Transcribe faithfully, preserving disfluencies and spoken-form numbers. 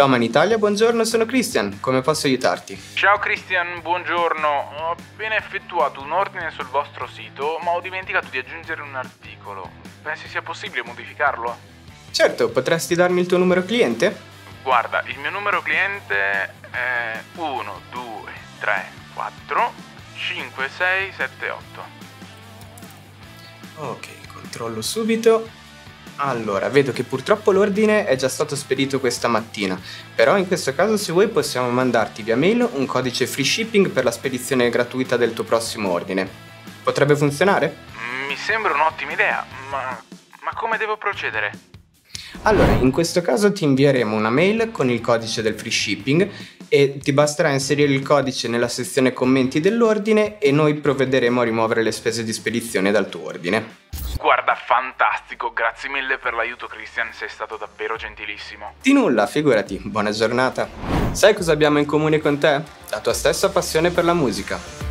Taman Italia, buongiorno, sono Christian, come posso aiutarti? Ciao Christian, buongiorno, ho appena effettuato un ordine sul vostro sito ma ho dimenticato di aggiungere un articolo, pensi sia possibile modificarlo? Certo, potresti darmi il tuo numero cliente? Guarda, il mio numero cliente è uno due tre quattro cinque sei sette otto. Ok, controllo subito. Allora, vedo che purtroppo l'ordine è già stato spedito questa mattina, però in questo caso se vuoi possiamo mandarti via mail un codice free shipping per la spedizione gratuita del tuo prossimo ordine. Potrebbe funzionare? Mi sembra un'ottima idea, ma, ma come devo procedere? Allora, in questo caso ti invieremo una mail con il codice del free shipping e ti basterà inserire il codice nella sezione commenti dell'ordine e noi provvederemo a rimuovere le spese di spedizione dal tuo ordine. Guarda, fantastico, grazie mille per l'aiuto Christian, sei stato davvero gentilissimo. Di nulla, figurati, buona giornata. Sai cosa abbiamo in comune con te? La tua stessa passione per la musica.